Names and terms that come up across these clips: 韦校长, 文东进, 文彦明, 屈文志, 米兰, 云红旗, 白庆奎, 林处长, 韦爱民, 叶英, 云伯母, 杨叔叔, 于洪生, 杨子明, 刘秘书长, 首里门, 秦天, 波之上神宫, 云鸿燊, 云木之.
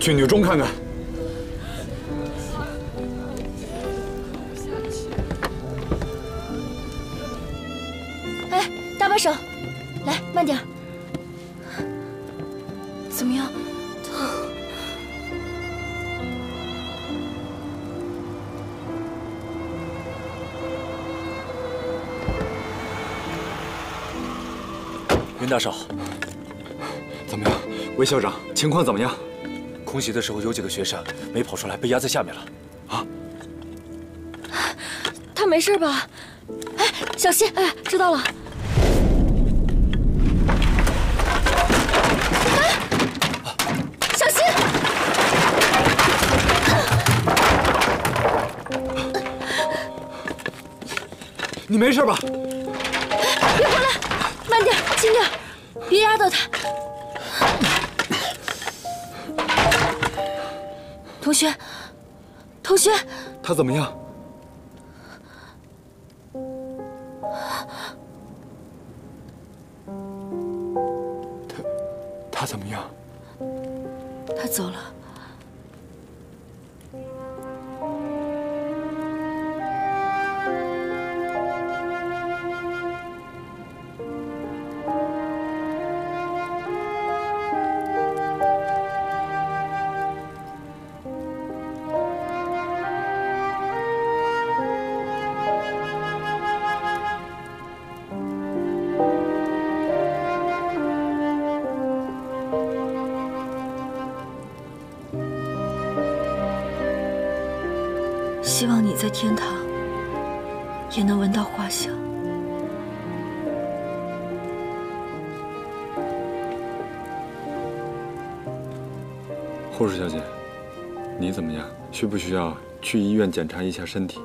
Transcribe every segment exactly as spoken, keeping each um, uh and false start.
去女中看看。 把手，来，慢点。怎么样？痛？袁大少，怎么样？韦校长，情况怎么样？空袭的时候有几个学生没跑出来，被压在下面了。啊？他没事吧？哎，小心！哎，知道了。 你没事吧？别过来，慢点，轻点，别压到他。同学，同学，他怎么样？他，他怎么样？他走了。 希望你在天堂也能闻到花香。护士小姐，你怎么样？需不需要去医院检查一下身体？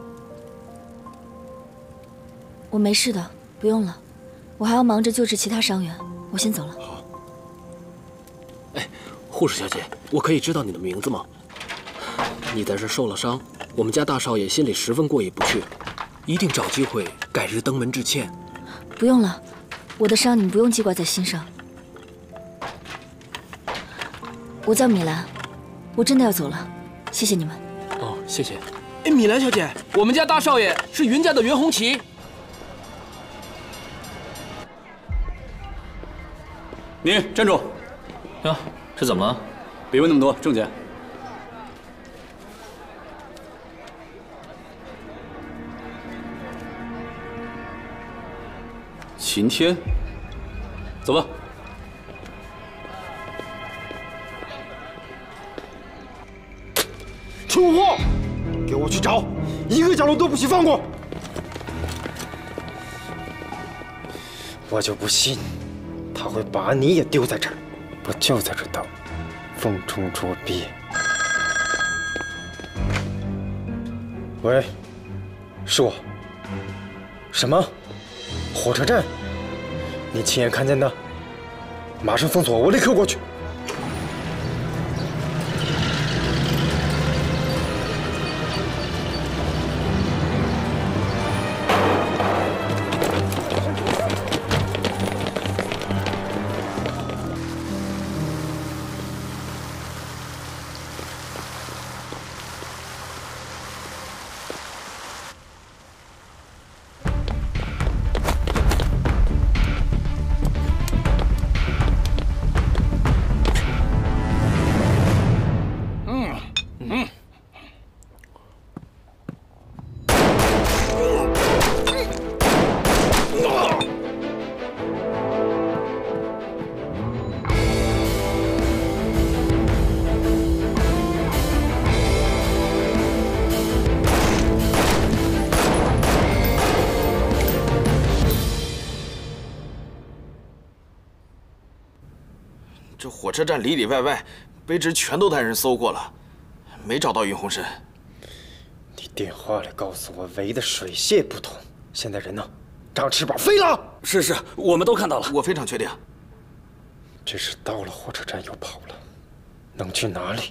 我没事的，不用了。我还要忙着救治其他伤员，我先走了。好。哎，护士小姐，我可以知道你的名字吗？你在这受了伤。 我们家大少爷心里十分过意不去，一定找机会改日登门致歉。不用了，我的伤你们不用记挂在心上。我叫米兰，我真的要走了，谢谢你们。哦，谢谢。哎，米兰小姐，我们家大少爷是云家的袁红旗。你站住！呀，这怎么了？别问那么多，证件。 秦天，走吧。出货，给我去找，一个角落都不许放过！我就不信他会把你也丢在这儿。我就在这等，瓮中捉鳖。喂，是我。什么？火车站？ 你亲眼看见的，马上封锁！我立刻过去。火车站里里外外，卑职全都带人搜过了，没找到云红参。你电话里告诉我围的水泄不通，现在人呢？长翅膀飞了。是是，我们都看到了。我非常确定，这是到了火车站又跑了，能去哪里？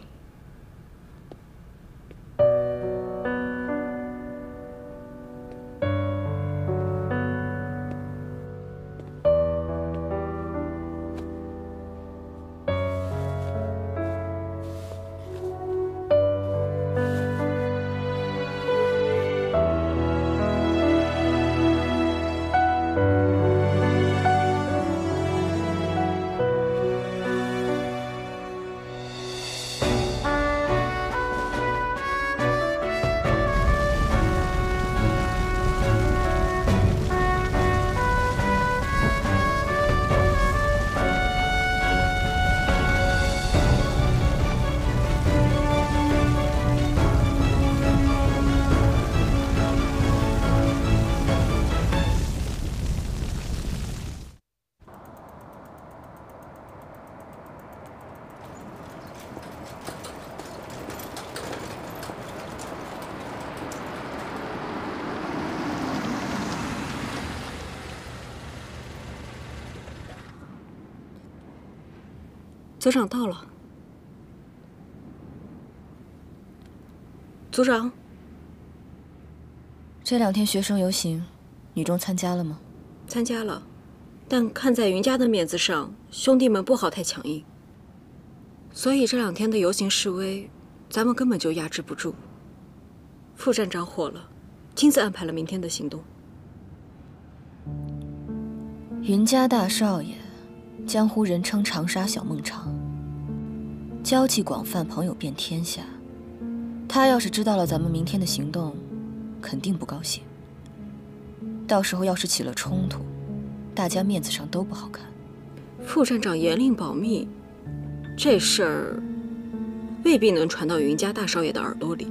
组长到了。组长，这两天学生游行，女中参加了吗？参加了，但看在云家的面子上，兄弟们不好太强硬。所以这两天的游行示威，咱们根本就压制不住。副站长火了，亲自安排了明天的行动。云家大少爷。 江湖人称长沙小孟尝，交际广泛，朋友遍天下。他要是知道了咱们明天的行动，肯定不高兴。到时候要是起了冲突，大家面子上都不好看。副站长严令保密，这事儿未必能传到云家大少爷的耳朵里，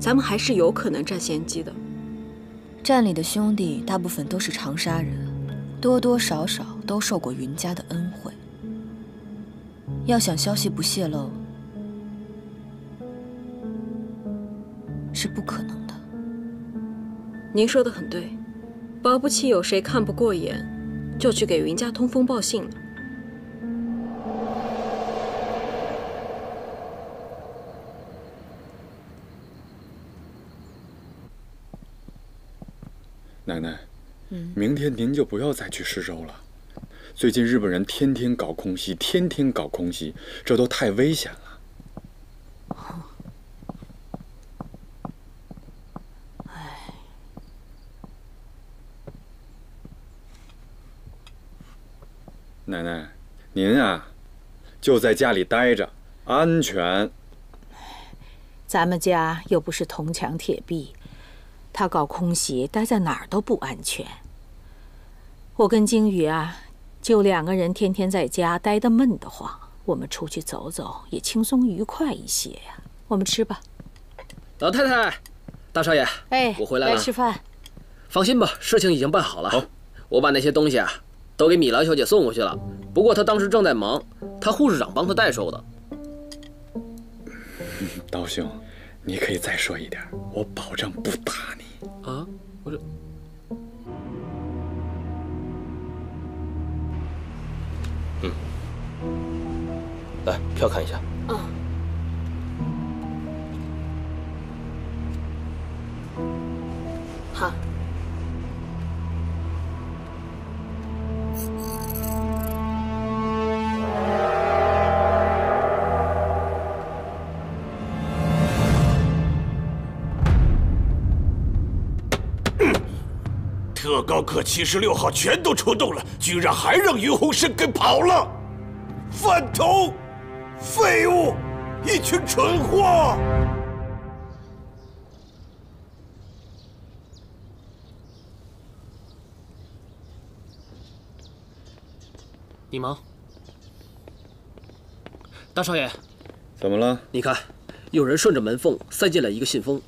咱们还是有可能占先机的。站里的兄弟大部分都是长沙人。 多多少少都受过云家的恩惠，要想消息不泄露是不可能的。您说的很对，保不齐有谁看不过眼，就去给云家通风报信了。奶奶。 明天您就不要再去施州了。最近日本人天天搞空袭，天天搞空袭，这都太危险了。哎，奶奶，您啊，就在家里待着，安全。咱们家又不是铜墙铁壁，他搞空袭，待在哪儿都不安全。 我跟金宇啊，就两个人天天在家待得闷得慌，我们出去走走也轻松愉快一些呀、啊。我们吃吧。老太太，大少爷，哎，我回来了。来吃饭。放心吧，事情已经办好了。好，我把那些东西啊都给米兰小姐送过去了。不过她当时正在忙，她护士长帮她代收的。刀兄，你可以再说一点，我保证不打你。啊，我这。 嗯，来票看一下。嗯。好。特高课七十六号全都出动了，居然还让于洪生给跑了！反头，废物，一群蠢货！你忙，大少爷，怎么了？你看，有人顺着门缝塞进来一个信封。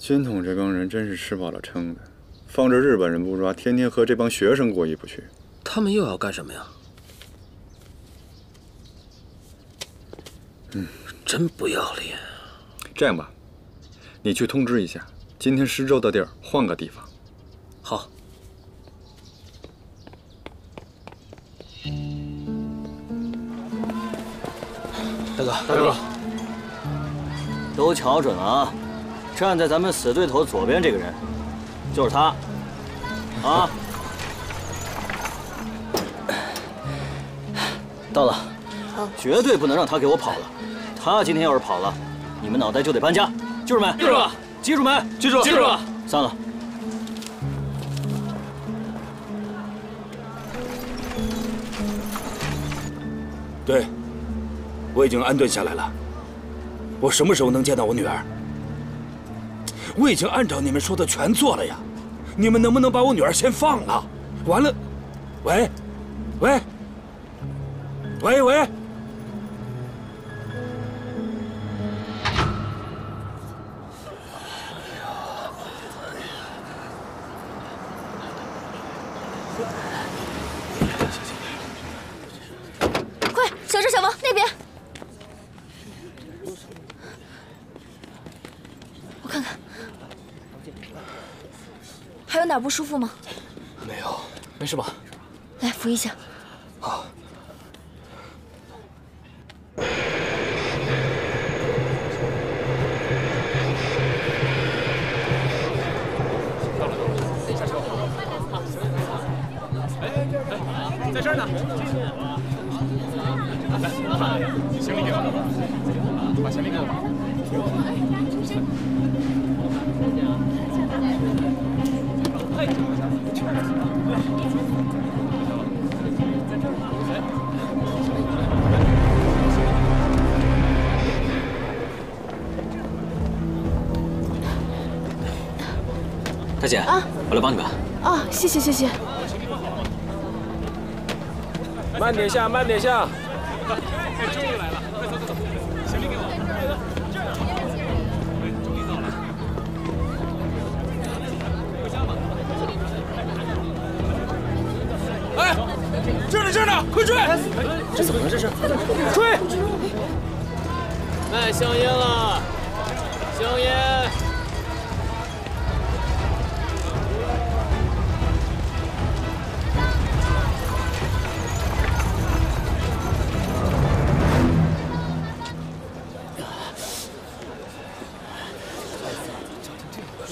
军统这帮人真是吃饱了撑的，放着日本人不抓，天天和这帮学生过意不去。他们又要干什么呀？嗯，真不要脸啊！这样吧，你去通知一下，今天施州的地儿换个地方。好。大哥，大哥，都瞧准了啊！ 站在咱们死对头左边这个人，就是他，啊！到了，绝对不能让他给我跑了。他今天要是跑了，你们脑袋就得搬家，记住没？记住了，记住没？记住，记住了。散了。对，我已经安顿下来了。我什么时候能见到我女儿？ 我已经按照你们说的全做了呀，你们能不能把我女儿先放了？完了，喂，喂，喂喂，快，小郑、小王那边。 看看，还有哪不舒服吗？没没事吧？来扶一下。好。 在这儿呢，行李给我，把行李给我。大姐啊，我来帮你们。啊，谢谢谢谢。 慢点下，慢点下！哎，终于来了，快走走走，行李给我。这儿，哎，终于到了。哎，这儿呢，这儿呢，快追！这怎么了？这是？追！卖香烟了，香烟。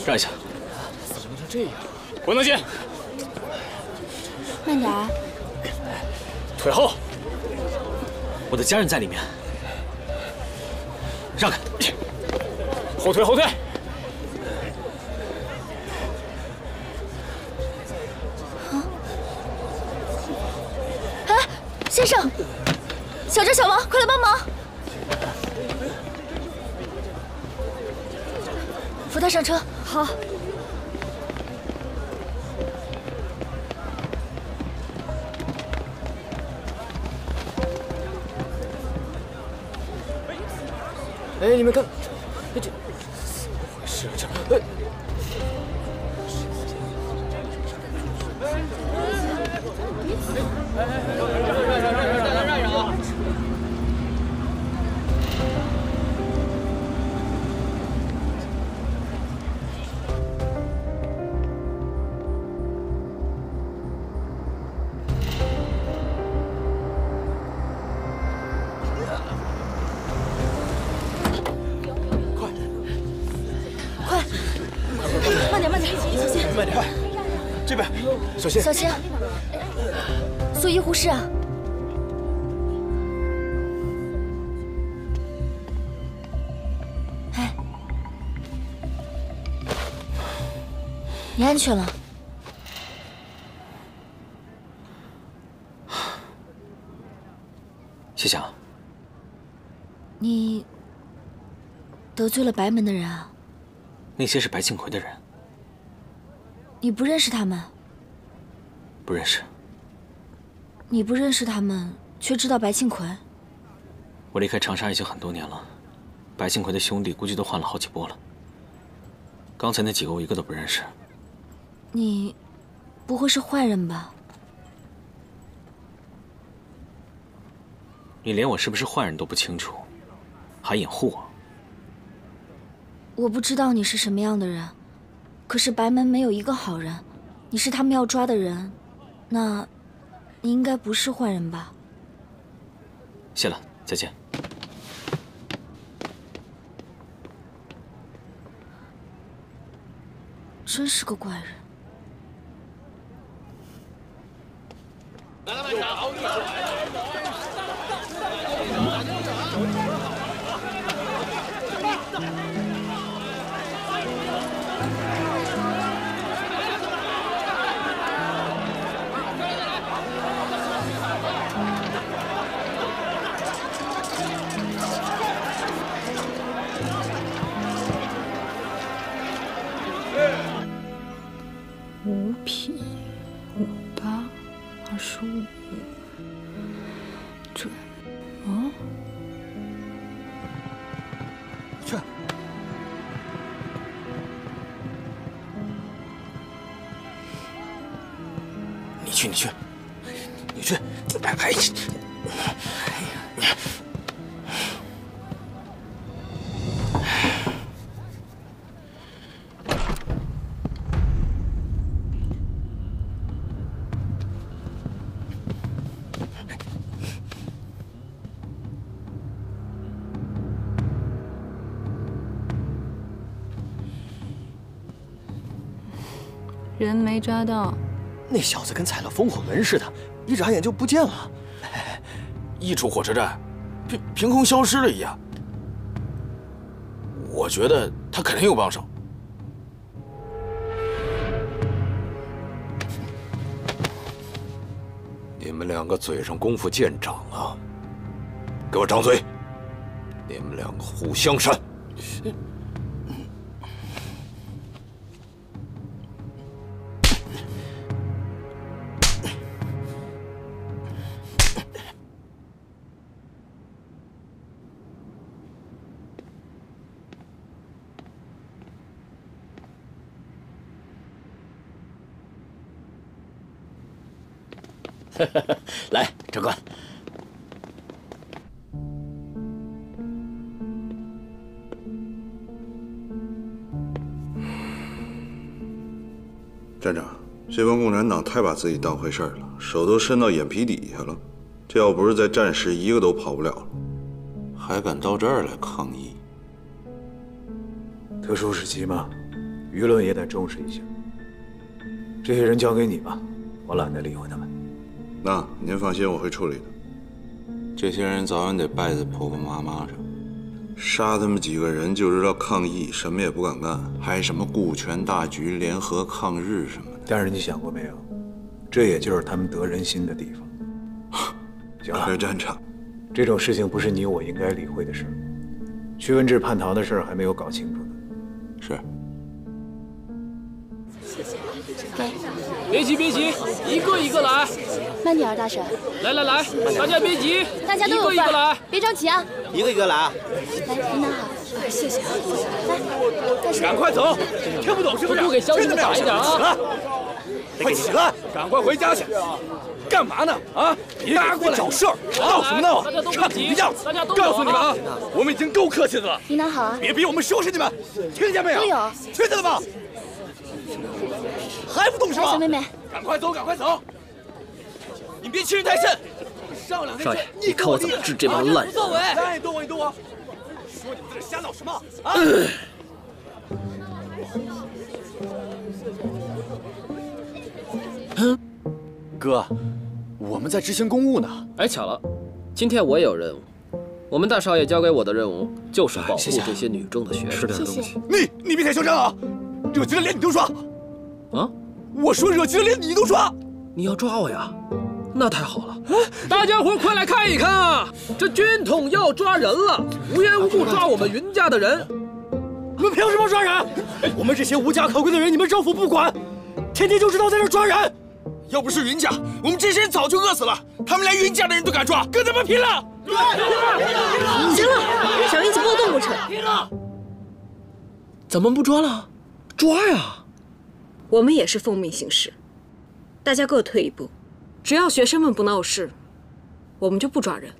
让一下，怎么能这样？文东进，慢点啊！腿后，我的家人在里面，让开！后退，后退！啊！哎，先生，小张、小王，快来帮忙！ 扶他上车，好。哎，你们看，这怎么回事？这……哎，让让让让啊！ 小心！小心！送医护室啊！哎，你安全了？谢谢啊！你得罪了白门的人啊？那些是白庆奎的人。你不认识他们？ 不认识。你不认识他们，却知道白庆奎。我离开长沙已经很多年了，白庆奎的兄弟估计都换了好几波了。刚才那几个我一个都不认识。你，不会是坏人吧？你连我是不是坏人都不清楚，还掩护我？我不知道你是什么样的人，可是白门没有一个好人，你是他们要抓的人。 那，你应该不是坏人吧？谢了，再见。真是个怪人。来了，班长。五匹，五八，二十五，准哦，去。你去，你去，你去，哎哎呀！人没抓到。那小子跟踩了风火轮似的，一眨眼就不见了。哎，一出火车站，凭凭空消失了一样。我觉得他肯定有帮手。 你们两个嘴上功夫见长啊！给我张嘴！你们两个互相扇！来，长官。站长，这帮共产党太把自己当回事儿了，手都伸到眼皮底下了。这要不是在战时，一个都跑不了了，还敢到这儿来抗议？特殊时期嘛，舆论也得重视一下。这些人交给你吧，我懒得理会他们。 那您放心，我会处理的。这些人早晚得败在婆婆妈妈上。杀他们几个人就知道抗议，什么也不敢干，还什么顾全大局、联合抗日什么的。但是你想过没有，这也就是他们得人心的地方。行了，是战场，这种事情不是你我应该理会的事。屈文志叛逃的事还没有搞清楚呢。是。谢谢。别急，别急，一个一个来。 慢点啊，大婶！来来来，大家别急，大家都有份，一个一个来，别着急啊！一个一个来啊！来，您拿好，谢谢。来，大婶，赶快走！听不懂是不是？不给乡亲们打一点啊！快起来！赶快回家去！干嘛呢？啊！别过来找事儿！闹什么闹啊？看你的样子！告诉你们啊，我们已经够客气的了。您拿好啊！别逼我们收拾你们，听见没有？都有，听见了吧？还不懂是吧？小妹妹，赶快走，赶快走！ 你别欺人太甚！上两天，少爷，你看我怎么治这帮烂人！再动我，你动我！说你们在这瞎闹什么啊？嗯，哥，我们在执行公务呢。哎，巧了，今天我也有任务。我们大少爷交给我的任务就是保护这些女中的学生。吃点东西。你你别太嚣张啊！惹急了连你都抓。啊？我说惹急了连你都抓。你要抓我呀？ 那太好了！大家伙快来看一看啊，这军统要抓人了，无缘无故抓我们云家的人，你们凭什么抓人？我们这些无家可归的人，你们政府不管，天天就知道在这抓人。要不是云家，我们这些人早就饿死了。他们连云家的人都敢抓，跟他们拼了！对，行了，少英去拨动不成？拼了！怎么不抓了？抓呀！我们也是奉命行事，大家各退一步。 只要学生们不闹事，我们就不抓人。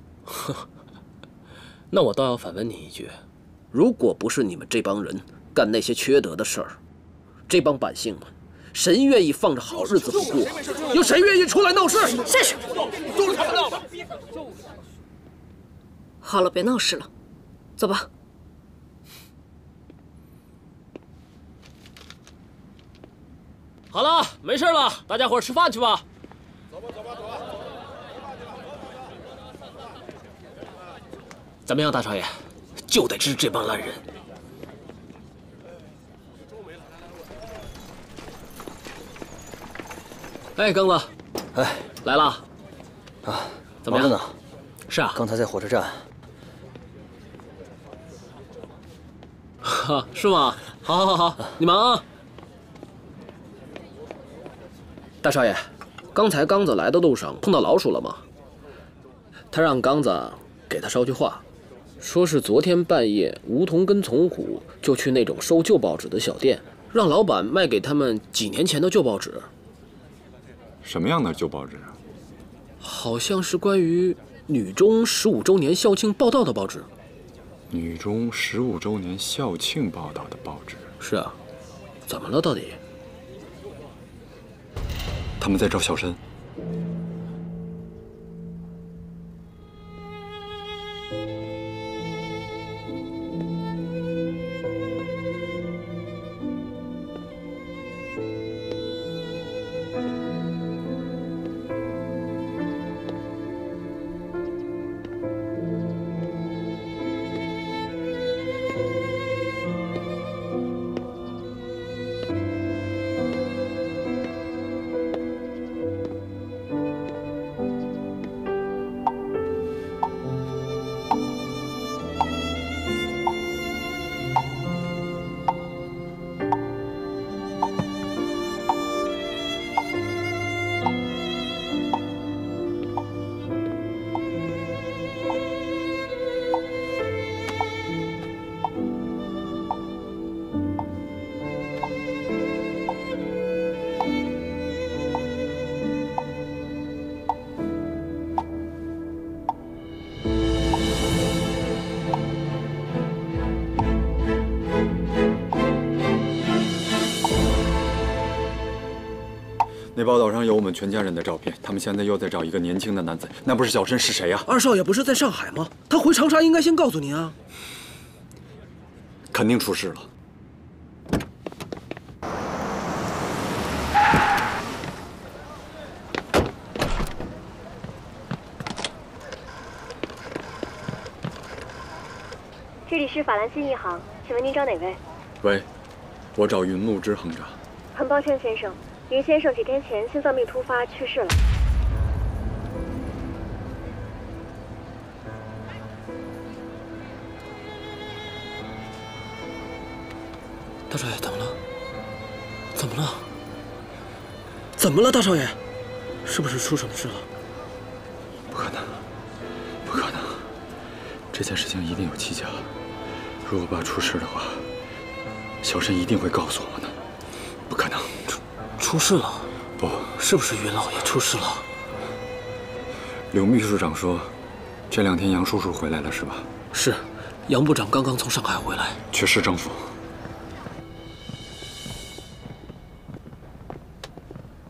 那我倒要反问你一句：如果不是你们这帮人干那些缺德的事儿，这帮百姓们，谁愿意放着好日子不过？有谁愿意出来闹事？试试。都是他们闹的。好了，别闹事了，走吧。好了，没事了，大家伙吃饭去吧。 怎么样，大少爷？就得治这帮烂人。哎，庚子，哎，来了。啊，怎么样呢？是啊，刚才在火车站。哈，是吗？好，好，好，好，你忙啊，大少爷。 刚才刚子来的路上碰到老鼠了吗？他让刚子给他捎句话，说是昨天半夜梧桐跟从虎就去那种收旧报纸的小店，让老板卖给他们几年前的旧报纸。什么样的旧报纸啊？好像是关于女中十五周年校庆报道的报纸。女中十五周年校庆报道的报纸？是啊，怎么了到底？ 他们在找小申。那报道上有我们全家人的照片，他们现在又在找一个年轻的男子，那不是小申是谁呀？二少爷不是在上海吗？他回长沙应该先告诉您啊。肯定出事了。 这里是法兰西银行，请问您找哪位？喂，我找云木之行长。很抱歉，先生，云先生几天前心脏病突发去世了。大少爷，怎么了？怎么了？怎么了，大少爷？是不是出什么事了？不可能，不可能，这件事情一定有蹊跷。 如果爸出事的话，小申一定会告诉我的。不可能，出出事了？不，是不是云老爷出事了？刘秘书长说，这两天杨叔叔回来了是吧？是，杨部长刚刚从上海回来，去市政府。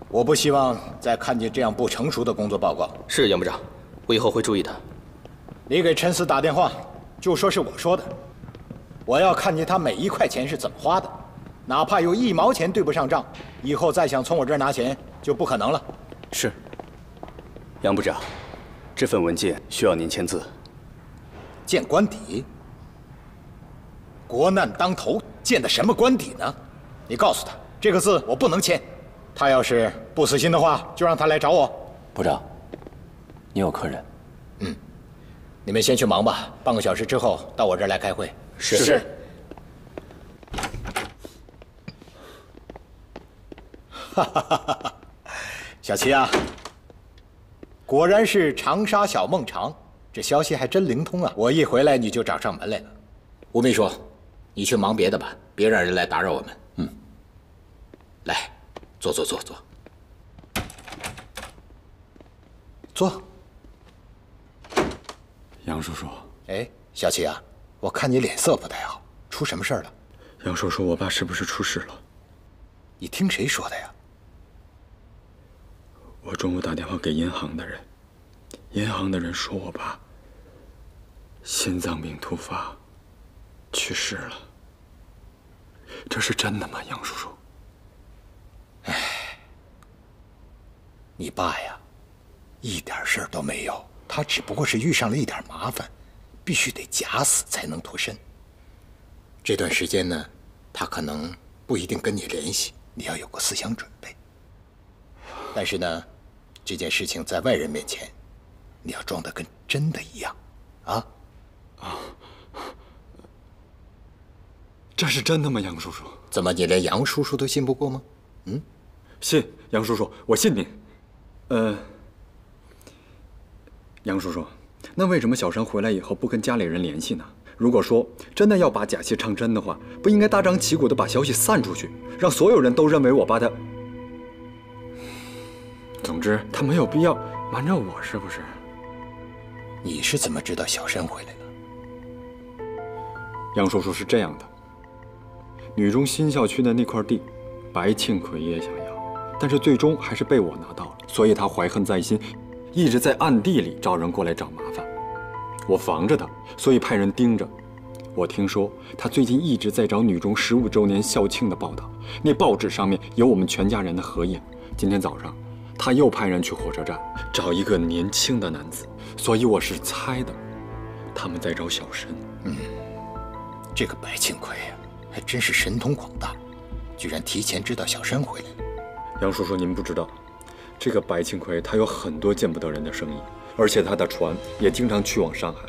我不希望再看见这样不成熟的工作报告。是杨部长，我以后会注意的。你给陈思打电话，就说是我说的。 我要看见他每一块钱是怎么花的，哪怕有一毛钱对不上账，以后再想从我这儿拿钱就不可能了。是，杨部长，这份文件需要您签字。见官邸？国难当头，见的什么官邸呢？你告诉他，这个字我不能签。他要是不死心的话，就让他来找我。部长，你有客人。嗯，你们先去忙吧，半个小时之后到我这儿来开会。 是。是。哈哈哈哈！小齐啊，果然是长沙小孟尝，这消息还真灵通啊！我一回来你就找上门来了。吴秘书，你去忙别的吧，别让人来打扰我们。嗯。来，坐坐坐坐。坐。杨叔叔。哎，小齐啊。 我看你脸色不太好，出什么事儿了？杨叔叔，我爸是不是出事了？你听谁说的呀？我中午打电话给银行的人，银行的人说我爸心脏病突发去世了。这是真的吗，杨叔叔？哎，你爸呀，一点事儿都没有，他只不过是遇上了一点麻烦。 必须得假死才能脱身。这段时间呢，他可能不一定跟你联系，你要有个思想准备。但是呢，这件事情在外人面前，你要装得跟真的一样，啊？啊，这是真的吗，杨叔叔？怎么你连杨叔叔都信不过吗？嗯，信杨叔叔，我信你。呃，杨叔叔。 那为什么小申回来以后不跟家里人联系呢？如果说真的要把假戏唱真的话，不应该大张旗鼓的把消息散出去，让所有人都认为我爸他……总之，他没有必要瞒着我，是不是？你是怎么知道小申回来了？杨叔叔是这样的：女中新校区的那块地，白庆奎也想要，但是最终还是被我拿到了，所以他怀恨在心。 一直在暗地里找人过来找麻烦，我防着他，所以派人盯着。我听说他最近一直在找女中十五周年校庆的报道，那报纸上面有我们全家人的合影。今天早上，他又派人去火车站找一个年轻的男子，所以我是猜的，他们在找小申。嗯，这个白庆奎呀，还真是神通广大，居然提前知道小申回来了。杨叔叔，您不知道。 这个白庆奎他有很多见不得人的生意，而且他的船也经常去往上海，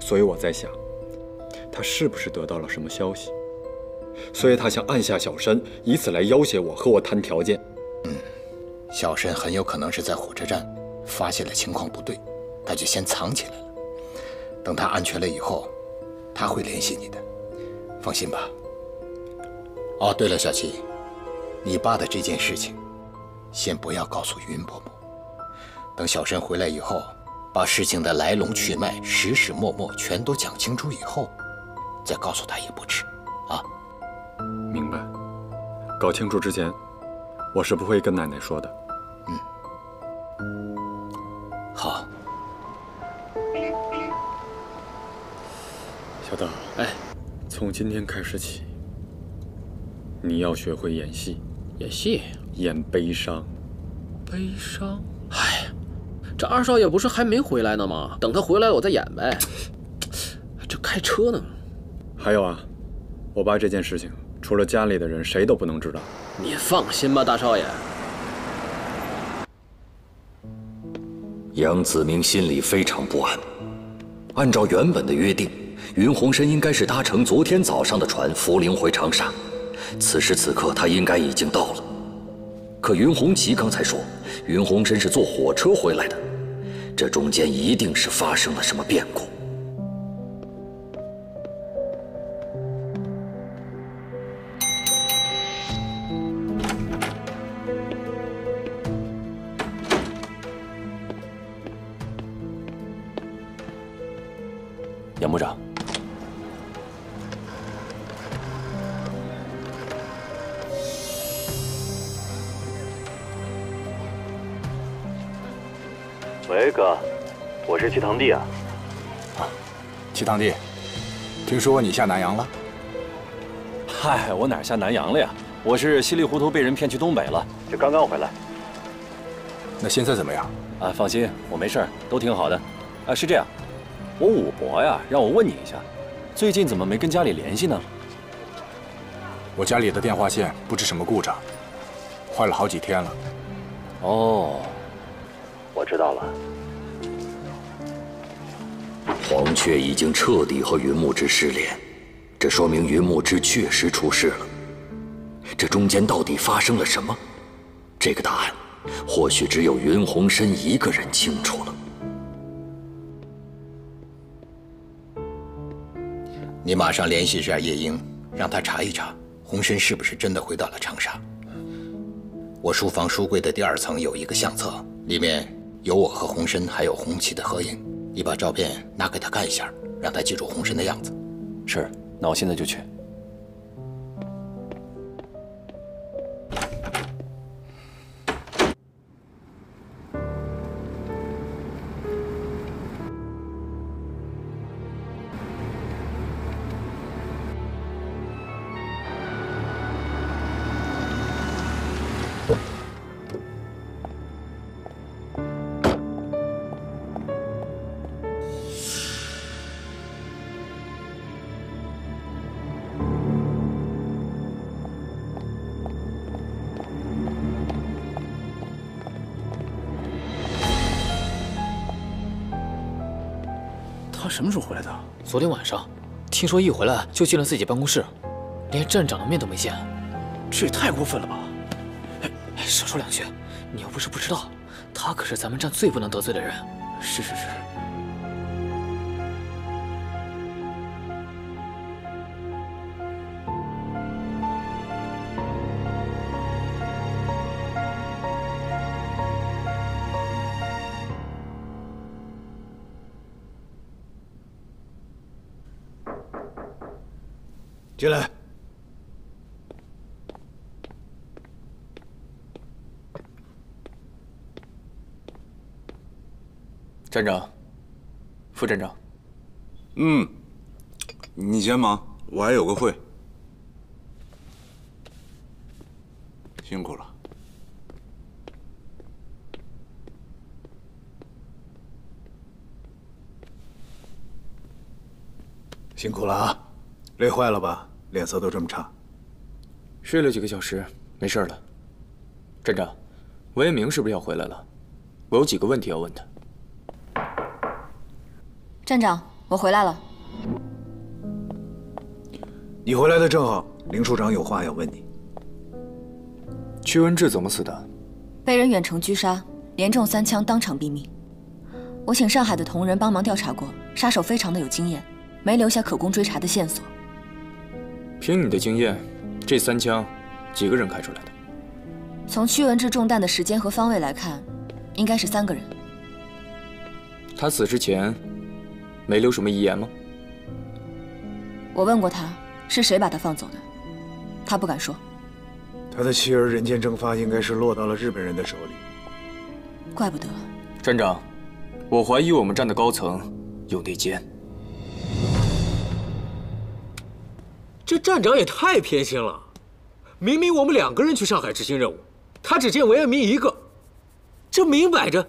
所以我在想，他是不是得到了什么消息？所以他想暗下小申，以此来要挟我，和我谈条件。嗯，小申很有可能是在火车站发现了情况不对，他就先藏起来了。等他安全了以后，他会联系你的，放心吧。哦，对了，小七，你爸的这件事情。 先不要告诉云伯母，等小申回来以后，把事情的来龙去脉、始始末末全都讲清楚以后，再告诉他也不迟，啊？明白。搞清楚之前，我是不会跟奶奶说的。小邓，哎，从今天开始起，你要学会演戏。演戏？演悲伤。悲伤？哎，这二少爷不是还没回来呢吗？等他回来我再演呗。这开车呢？还有啊，我爸这件事情，除了家里的人，谁都不能知道。你放心吧，大少爷。 杨子明心里非常不安。按照原本的约定，云鸿燊应该是搭乘昨天早上的船扶灵回长沙，此时此刻他应该已经到了。可云红旗刚才说，云鸿燊是坐火车回来的，这中间一定是发生了什么变故。部长，喂，哥，我是齐堂弟啊。啊，齐堂弟，听说你下南洋了？嗨，我哪下南洋了呀？我是稀里糊涂被人骗去东北了，就刚刚回来。那现在怎么样？啊，放心，我没事儿，都挺好的。啊，是这样。 我五伯呀，让我问你一下，最近怎么没跟家里联系呢？我家里的电话线不知什么故障，坏了好几天了。哦，我知道了。黄雀已经彻底和云木之失联，这说明云木之确实出事了。这中间到底发生了什么？这个答案，或许只有云鸿燊一个人清楚了。 你马上联系一下叶英，让他查一查鸿燊是不是真的回到了长沙。我书房书柜的第二层有一个相册，里面有我和鸿燊还有红旗的合影，你把照片拿给他看一下，让他记住鸿燊的样子。是，那我现在就去。他什么时候回来的？昨天晚上，听说一回来就进了自己办公室，连站长的面都没见。这也太过分了吧！哎，少说两句，你又不是不知道，他可是咱们站最不能得罪的人。是是是。进来。站长，副站长。嗯，你先忙，我还有个会。辛苦了。辛苦了啊。 累坏了吧？脸色都这么差。睡了几个小时，没事了。站长，文彦明是不是要回来了？我有几个问题要问他。站长，我回来了。你回来的正好，林处长有话要问你。屈文志怎么死的？被人远程狙杀，连中三枪，当场毙命。我请上海的同仁帮忙调查过，杀手非常的有经验，没留下可供追查的线索。 凭你的经验，这三枪几个人开出来的？从屈文志中弹的时间和方位来看，应该是三个人。他死之前没留什么遗言吗？我问过他，是谁把他放走的，他不敢说。他的妻儿人间蒸发，应该是落到了日本人的手里。怪不得。站长，我怀疑我们站的高层有内奸。这站长也太偏心了，明明我们两个人去上海执行任务，他只见韦爱民一个，这明摆着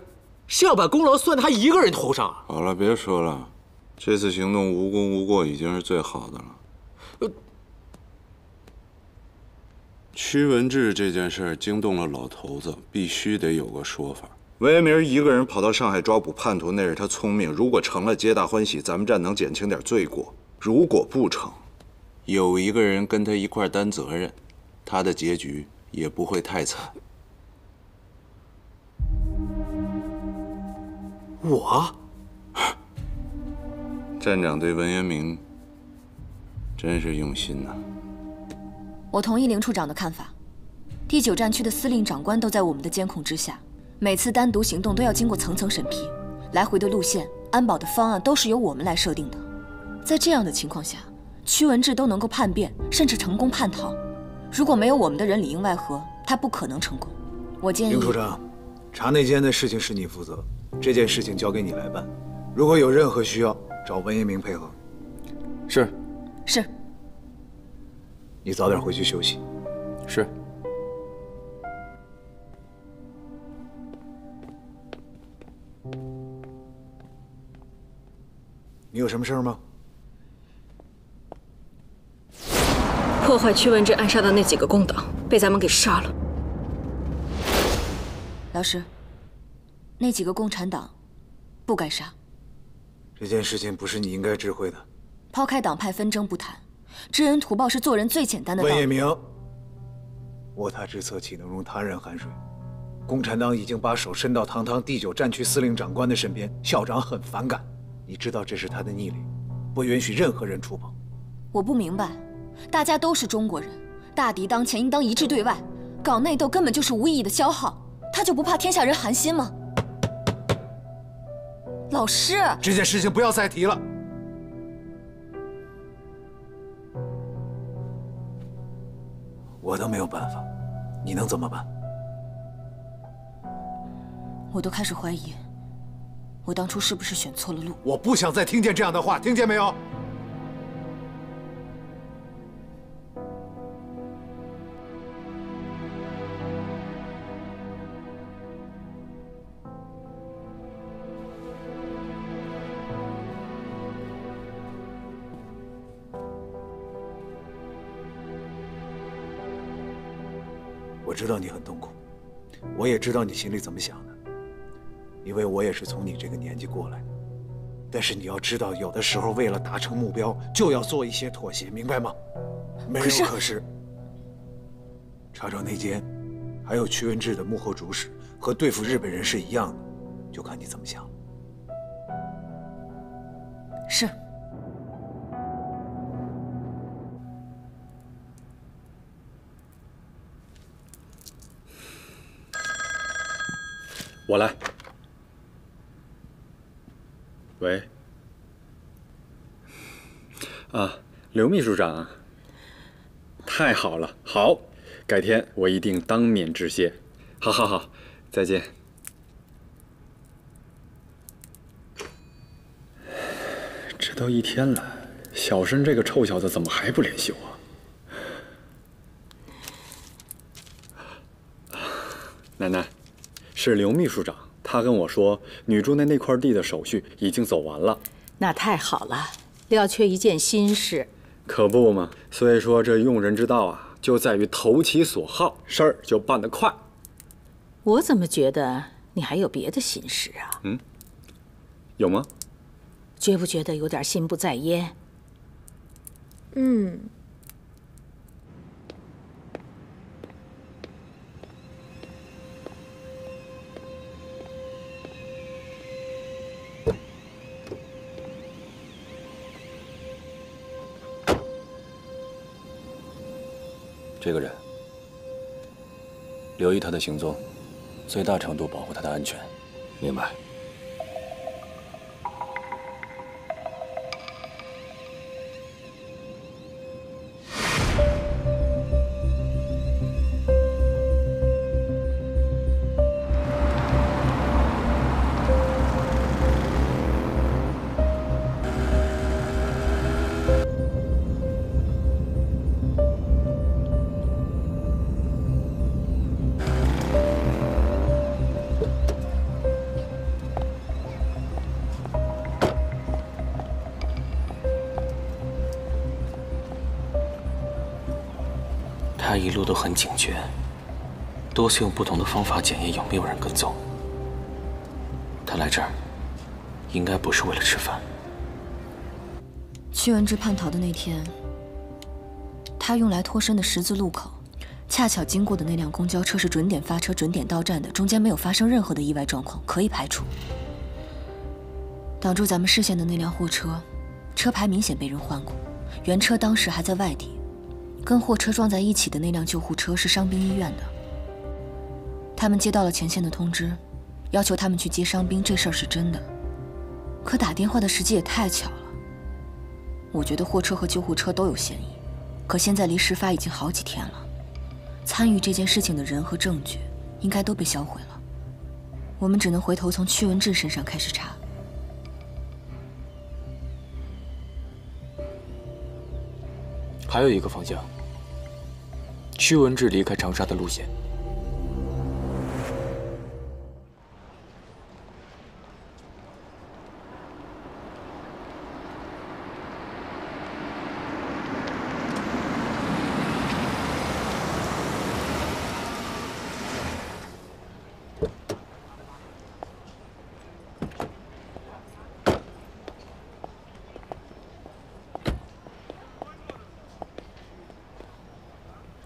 是要把功劳算他一个人头上啊！好了，别说了，这次行动无功无过已经是最好的了。呃，屈文志这件事惊动了老头子，必须得有个说法。 韦爱民一个人跑到上海抓捕叛徒，那是他聪明。如果成了，皆大欢喜，咱们站能减轻点罪过；如果不成，有一个人跟他一块担责任，他的结局也不会太惨。我，站长对文渊明真是用心呐、啊。我同意林处长的看法，第九战区的司令长官都在我们的监控之下。 每次单独行动都要经过层层审批，来回的路线、安保的方案都是由我们来设定的。在这样的情况下，屈文志都能够叛变，甚至成功叛逃。如果没有我们的人里应外合，他不可能成功。我建议林处长，查内奸的事情是你负责，这件事情交给你来办。如果有任何需要，找文言明配合。是，是。你早点回去休息。是。 你有什么事吗？破坏屈文志暗杀的那几个共党被咱们给杀了。老师，那几个共产党不该杀。这件事情不是你应该知会的。抛开党派纷争不谈，知恩图报是做人最简单的道理。文也明，卧榻之侧岂能容他人酣睡？共产党已经把手伸到堂堂第九战区司令长官的身边，校长很反感。 你知道这是他的逆鳞，不允许任何人触碰。我不明白，大家都是中国人，大敌当前应当一致对外，搞内斗根本就是无意义的消耗。他就不怕天下人寒心吗？老师，这件事情不要再提了。我都没有办法，你能怎么办？我都开始怀疑。 我当初是不是选错了路？我不想再听见这样的话，听见没有？我知道你很痛苦，我也知道你心里怎么想的。 因为我也是从你这个年纪过来的，但是你要知道，有的时候为了达成目标，就要做一些妥协，明白吗？没有可是。查找内奸，还有屈文志的幕后主使，和对付日本人是一样的，就看你怎么想。是。我来。 喂，啊，刘秘书长啊，太好了，好，改天我一定当面致谢。好，好，好，再见。这都一天了，小申这个臭小子怎么还不联系我？奶奶，是刘秘书长。 他跟我说，女住那那块地的手续已经走完了。那太好了，料缺一件心事。可不嘛，所以说这用人之道啊，就在于投其所好，事儿就办得快。我怎么觉得你还有别的心事啊？嗯，有吗？觉不觉得有点心不在焉？嗯。 这个人，留意他的行踪，最大程度保护他的安全。明白。他一路都很警觉，多次用不同的方法检验有没有人跟踪。他来这儿，应该不是为了吃饭。屈文志叛逃的那天，他用来脱身的十字路口，恰巧经过的那辆公交车是准点发车、准点到站的，中间没有发生任何的意外状况，可以排除。挡住咱们视线的那辆货车，车牌明显被人换过，原车当时还在外地。 跟货车撞在一起的那辆救护车是伤兵医院的，他们接到了前线的通知，要求他们去接伤兵，这事儿是真的。可打电话的时机也太巧了，我觉得货车和救护车都有嫌疑，可现在离事发已经好几天了，参与这件事情的人和证据应该都被销毁了，我们只能回头从屈文志身上开始查。 还有一个方向，屈文志离开长沙的路线。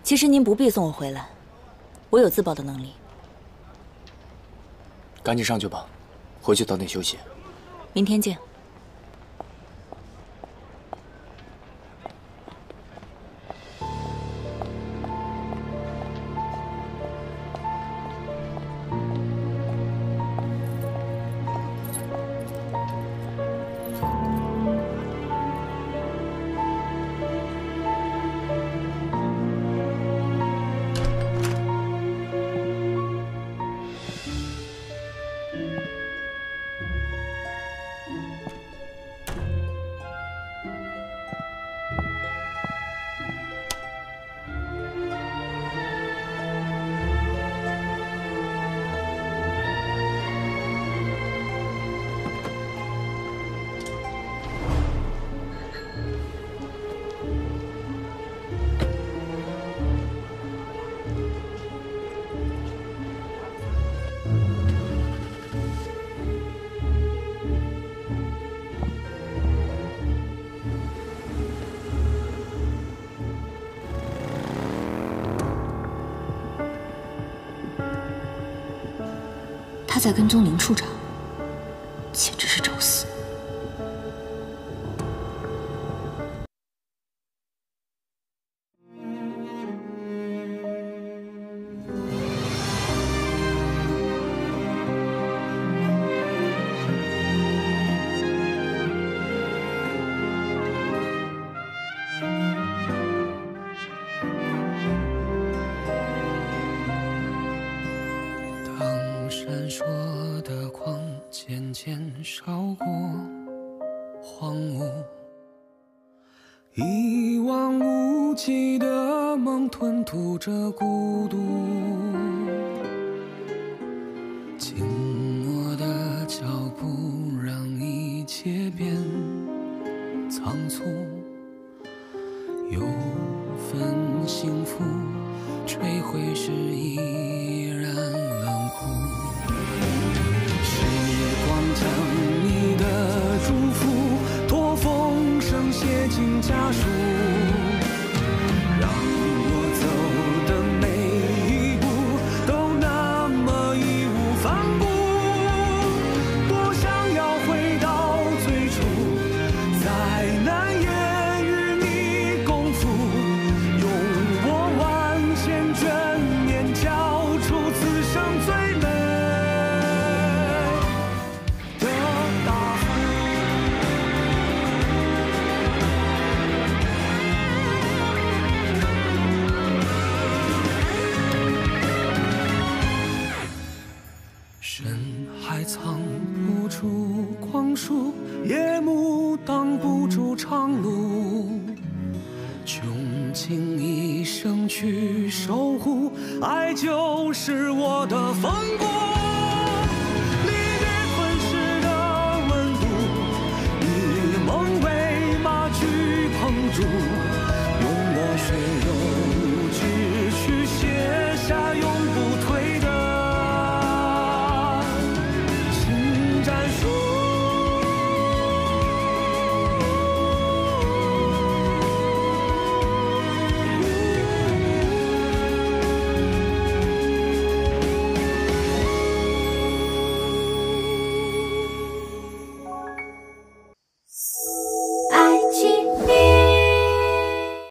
其实您不必送我回来，我有自保的能力。赶紧上去吧，回去早点休息。明天见。在跟踪林处长，简直是找死！Ooh.